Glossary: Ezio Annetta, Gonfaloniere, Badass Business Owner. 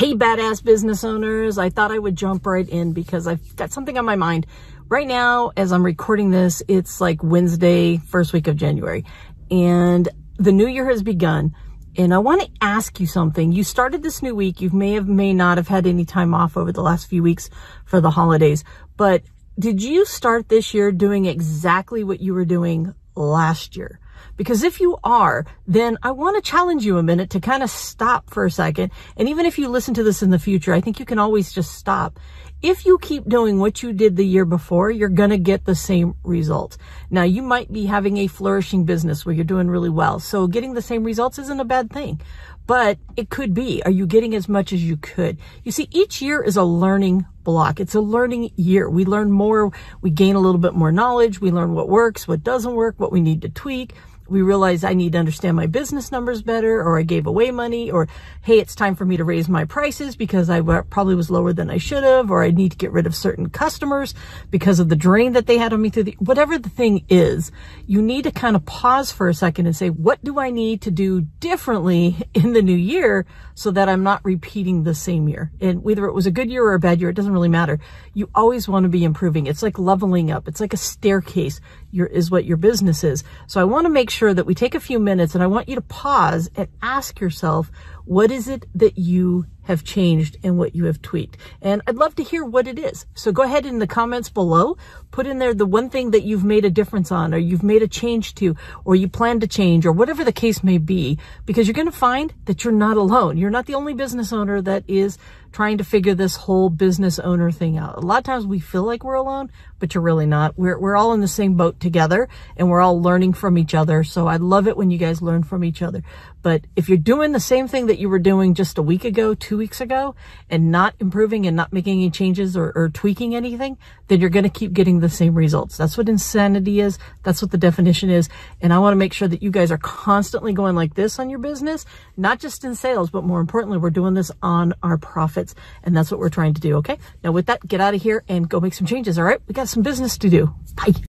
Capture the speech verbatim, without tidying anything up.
Hey, badass business owners. I thought I would jump right in because I've got something on my mind. Right now, as I'm recording this, it's like Wednesday, first week of January, and the new year has begun. And I want to ask you something. You started this new week. You may have, may not have had any time off over the last few weeks for the holidays, but did you start this year doing exactly what you were doing last year? Because if you are, then I want to challenge you a minute to kind of stop for a second. And even if you listen to this in the future, I think you can always just stop. If you keep doing what you did the year before, you're going to get the same results. Now, you might be having a flourishing business where you're doing really well. So getting the same results isn't a bad thing, but it could be. Are you getting as much as you could? You see, each year is a learning block. It's a learning year. We learn more. We gain a little bit more knowledge. We learn what works, what doesn't work, what we need to tweak. We realize I need to understand my business numbers better, or I gave away money, or hey, it's time for me to raise my prices because I probably was lower than I should have, or I need to get rid of certain customers because of the drain that they had on me through the, whatever the thing is, you need to kind of pause for a second and say, what do I need to do differently in the new year so that I'm not repeating the same year? And whether it was a good year or a bad year, it doesn't really matter. You always want to be improving. It's like leveling up. It's like a staircase your, is what your business is. So I want to make sure that we take a few minutes, and I want you to pause and ask yourself, what is it that you have changed and what you have tweaked? And I'd love to hear what it is. So go ahead in the comments below, put in there the one thing that you've made a difference on, or you've made a change to, or you plan to change, or whatever the case may be, because you're going to find that you're not alone. You're not the only business owner that is trying to figure this whole business owner thing out. A lot of times we feel like we're alone, but you're really not. We're, we're all in the same boat together, and we're all learning from each other. So I love it when you guys learn from each other. But if you're doing the same thing that you were doing just a week ago, two weeks ago, and not improving and not making any changes or, or tweaking anything, then you're going to keep getting the same results. That's what insanity is. That's what the definition is. And I want to make sure that you guys are constantly going like this on your business, not just in sales, but more importantly, we're doing this on our profits. And that's what we're trying to do. Okay. Now with that, get out of here and go make some changes. All right. We got some business to do. Bye.